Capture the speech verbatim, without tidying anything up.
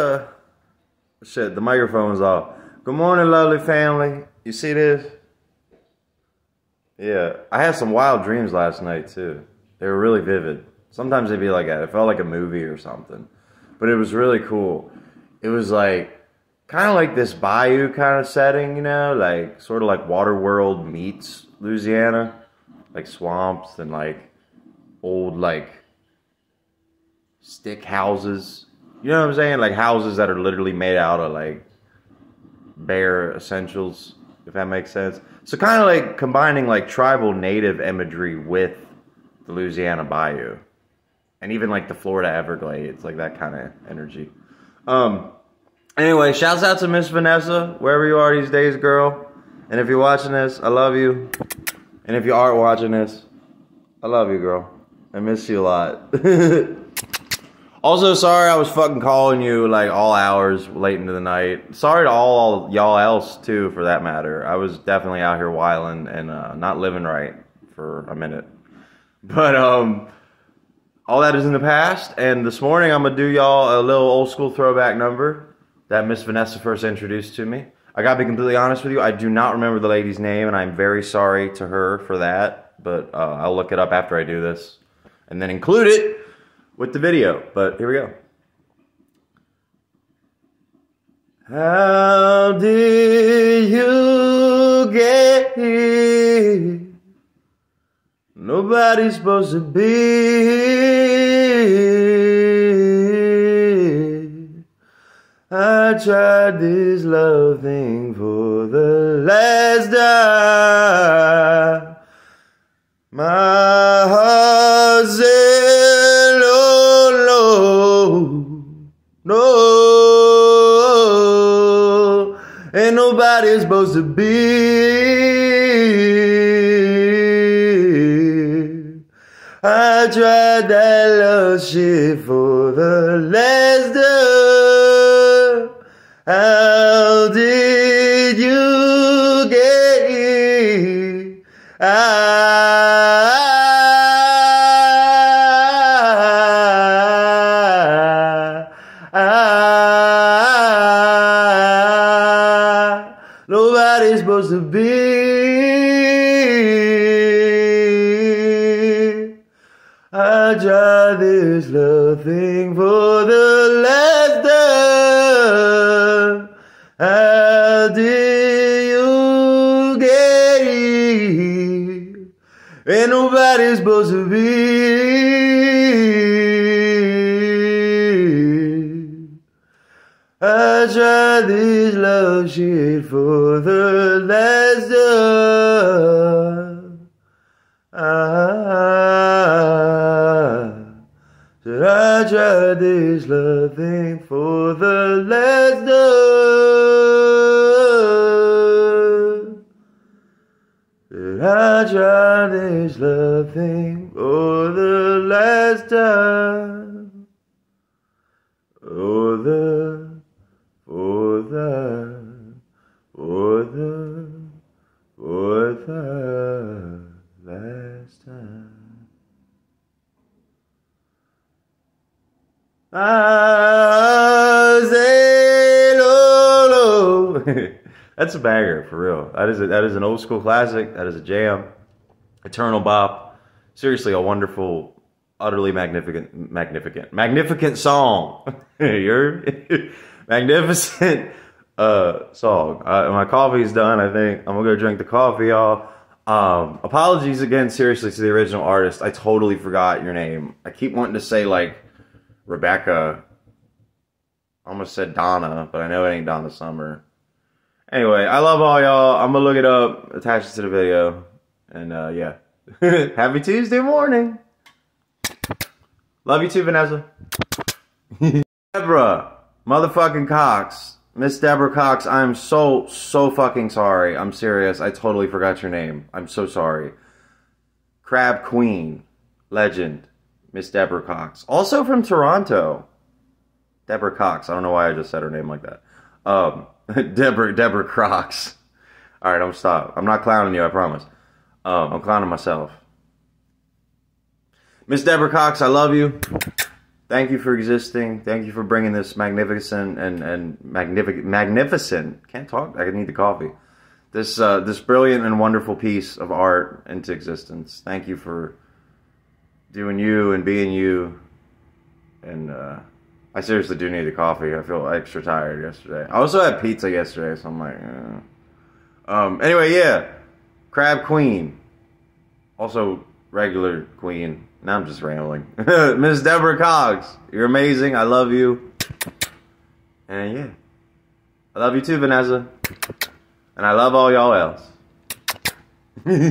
Uh, shit, the microphone's off. Good morning, lovely family. You see this? Yeah, I had some wild dreams last night too. They were really vivid. Sometimes they'd be like that. It felt like a movie or something, but it was really cool. It was like kind of like this bayou kind of setting, you know, like sort of like Waterworld meets Louisiana, like swamps and like old like stick houses. You know what I'm saying? Like houses that are literally made out of like bare essentials, if that makes sense. So kind of like combining like tribal native imagery with the Louisiana bayou. And even like the Florida Everglades, like that kind of energy. Um, anyway, shouts out to Miss Vanessa, wherever you are these days, girl. And if you're watching this, I love you. And if you aren't watching this, I love you, girl. I miss you a lot. Also, sorry I was fucking calling you like all hours late into the night. Sorry to all, all y'all else too, for that matter. I was definitely out here wilding and uh, not living right for a minute. But um, all that is in the past. And this morning I'm gonna do y'all a little old school throwback number that Miss Vanessa first introduced to me. I gotta be completely honest with you. I do not remember the lady's name, and I'm very sorry to her for that. But uh, I'll look it up after I do this, and then include it with the video, but here we go. How did you get here? Nobody's supposed to be here. I tried this love thing for the last time. My heart's no, ain't nobody supposed to be here. I tried that love shit for the last time. How did you get here? I Nobody's supposed to be. I tried this love thing for the last time. How did you get here? Ain't nobody's supposed to be. I tried this love shit for the last time. I tried this love thing for the last time. I tried this love thing for the last time. Oh, the For the, for the, for the last time. I say no, no. That's a banger for real. That is a, that is an old school classic. That is a jam, eternal bop. Seriously, a wonderful, utterly magnificent, magnificent, magnificent song. You're magnificent uh, song. Uh, my coffee's done, I think. I'm gonna go drink the coffee, y'all. Um, apologies again, seriously, to the original artist. I totally forgot your name. I keep wanting to say, like, Rebecca. I almost said Donna, but I know it ain't Donna Summer. Anyway, I love all y'all. I'm gonna look it up, attach it to the video. And, uh, yeah. Happy Tuesday morning. Love you too, Vanessa. Deborah motherfucking Cox. Miss Deborah Cox, I'm so, so fucking sorry. I'm serious. I totally forgot your name. I'm so sorry. Crab Queen. Legend. Miss Deborah Cox. Also from Toronto. Deborah Cox. I don't know why I just said her name like that. Um, Deborah, Deborah Cox. Alright, I'm stop. I'm not clowning you, I promise. Um, I'm clowning myself. Miss Deborah Cox, I love you. Thank you for existing. Thank you for bringing this magnificent and and magnific magnificent. Can't talk. I need the coffee. This uh, this brilliant and wonderful piece of art into existence. Thank you for doing you and being you. And uh, I seriously do need a coffee. I feel extra tired yesterday. I also had pizza yesterday, so I'm like, eh. um. Anyway, yeah, Crab Queen, also regular Queen. Now I'm just rambling. Miss Deborah Cox, you're amazing. I love you. And yeah. I love you too, Vanessa. And I love all y'all else.